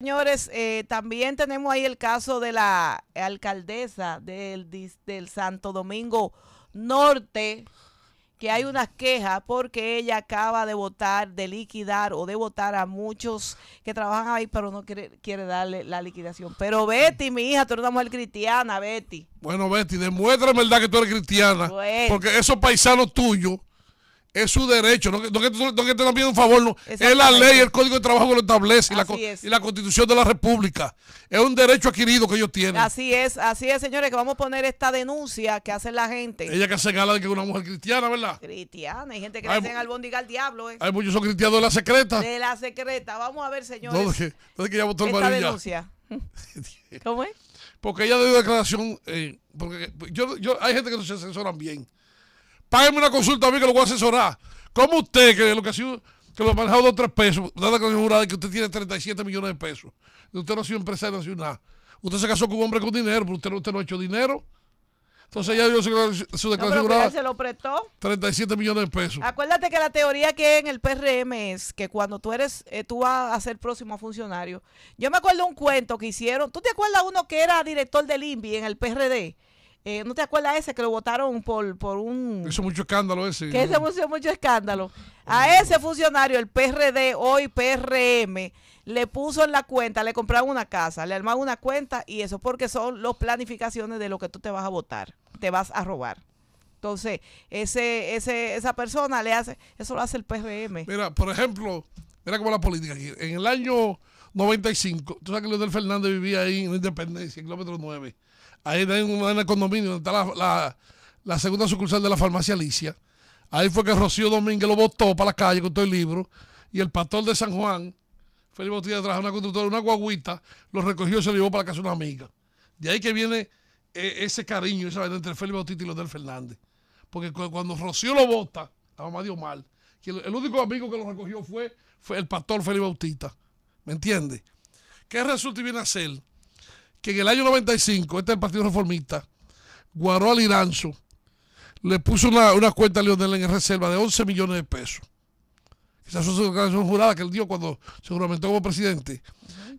Señores, también tenemos ahí el caso de la alcaldesa del Santo Domingo Norte, que hay unas quejas porque ella acaba de votar, de liquidar o de votar a muchos que trabajan ahí, pero no quiere darle la liquidación. Pero Betty, mi hija, tú eres una mujer cristiana, Betty. Bueno, Betty, demuéstrame verdad que tú eres cristiana, pues, porque esos paisanos tuyos es su derecho, no que te están pidiendo un favor, no. Es la ley, el Código de Trabajo lo establece y la Constitución de la República. Es un derecho adquirido que ellos tienen. Así es, señores, que vamos a poner esta denuncia que hace la gente. Ella que se gala de que es una mujer cristiana, ¿verdad? Cristiana, hay gente que le hacen albóndiga al diablo. Hay muchos son cristianos de la secreta. De la secreta, vamos a ver, señores. Entonces que ya votó el marido. Esta denuncia. ¿Cómo es? Porque ella dio declaración, porque hay gente que no se asesoran bien. Págame una consulta a mí que lo voy a asesorar. ¿Cómo usted, que lo que ha sido, que lo ha manejado 2 o 3 pesos, da la declaración jurada de que usted tiene 37 millones de pesos? Usted no ha sido empresario nacional. Usted se casó con un hombre con dinero, pero usted no ha hecho dinero. Entonces ella dio su declaración jurada. ¿Él se lo prestó? 37 millones de pesos. Acuérdate que la teoría que hay en el PRM es que cuando tú vas a ser próximo a funcionario. Yo me acuerdo un cuento que hicieron. ¿Tú te acuerdas uno que era director del INVI en el PRD? ¿No te acuerdas ese que lo votaron por un... Hizo mucho escándalo ese. Que ese hizo mucho escándalo. A ese funcionario, el PRD, hoy PRM, le puso en la cuenta, le compraron una casa, le armaron una cuenta y eso, porque son las planificaciones de lo que tú te vas a votar, te vas a robar. Entonces, esa persona le hace, eso lo hace el PRM. Mira, por ejemplo, mira cómo la política aquí. En el año 95, tú sabes que Leonel Fernández vivía ahí en la Independencia, en kilómetro 9. Ahí en el condominio donde está la segunda sucursal de la farmacia Alicia. Ahí fue que Rocío Domínguez lo botó para la calle con todo el libro. Y el pastor de San Juan, Felipe Bautista, trajo una constructora, una guaguita, lo recogió y se lo llevó para la casa de una amiga. De ahí que viene ese cariño, esa vaina entre Felipe Bautista y Leonel Fernández. Porque cuando Rocío lo bota, la mamá dio mal. Que el único amigo que lo recogió fue el pastor Felipe Bautista. ¿Me entiendes? ¿Qué resulta y viene a ser? Que en el año 95, este es el Partido Reformista, Guaró Aliranzo le puso una cuenta a Leonel en reserva de 11 millones de pesos. Esa es su declaración jurada que él dio cuando se juramentó como presidente.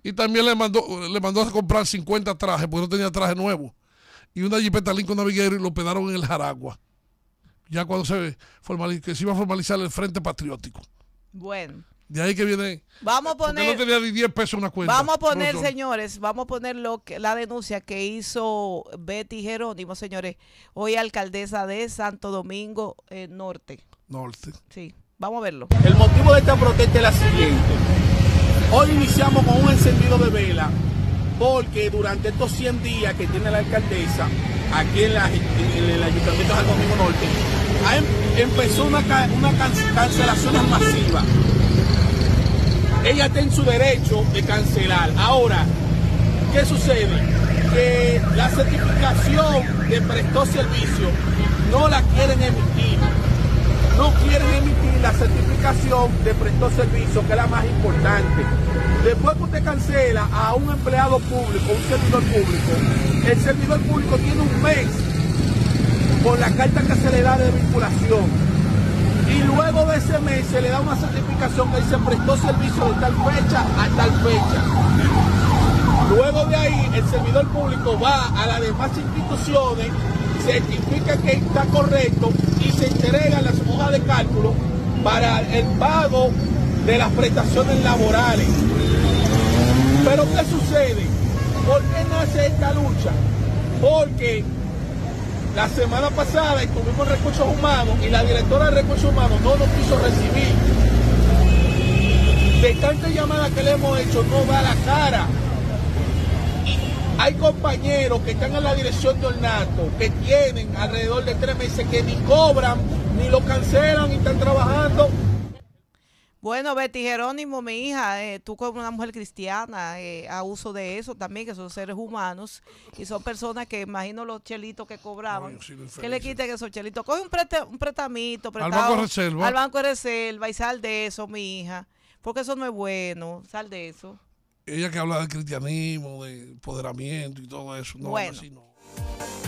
Y también le mandó a comprar 50 trajes, porque no tenía traje nuevo. Y una jipeta Lincoln Naviguero y lo pedaron en el Jaragua. Ya cuando se iba a formalizar el Frente Patriótico. Bueno. De ahí que viene. Vamos a poner. No tenía ni 10 pesos una cuenta. Vamos a poner, señores, vamos a poner la denuncia que hizo Betty Jerónimo, señores. Hoy alcaldesa de Santo Domingo Norte. Norte. Sí, vamos a verlo. El motivo de esta protesta es la siguiente. Hoy iniciamos con un encendido de vela, porque durante estos 100 días que tiene la alcaldesa aquí en el Ayuntamiento de Santo Domingo Norte, empezó una cancelación masiva. Ella está en su derecho de cancelar. Ahora, ¿qué sucede? Que la certificación de prestó servicio no la quieren emitir. No quieren emitir la certificación de prestó servicio, que es la más importante. Después que usted cancela a un empleado público, un servidor público, el servidor público tiene un mes por la carta que se le da de vinculación. Y luego de ese mes se le da una certificación que dice prestó servicio de tal fecha a tal fecha. Luego de ahí el servidor público va a las demás instituciones, certifica que está correcto y se entregan las hojas de cálculo para el pago de las prestaciones laborales. Pero ¿qué sucede? ¿Por qué nace esta lucha? Porque la semana pasada estuvimos en Recursos Humanos y la directora de Recursos Humanos no nos quiso recibir. De tantas llamadas que le hemos hecho, no da la cara. Hay compañeros que están en la dirección de ornato, que tienen alrededor de 3 meses, que ni cobran, ni lo cancelan y están trabajando. Bueno, Betty Jerónimo, mi hija, tú como una mujer cristiana, a uso de eso también, que son seres humanos y son personas que, imagino, los chelitos que cobraban, no, sí, que le quiten esos chelitos. Coge un prestamito, al Banco de Reserva. Al Banco de Reserva y sal de eso, mi hija, porque eso no es bueno, sal de eso. Ella que habla de cristianismo, de empoderamiento y todo eso, no, bueno. Así no.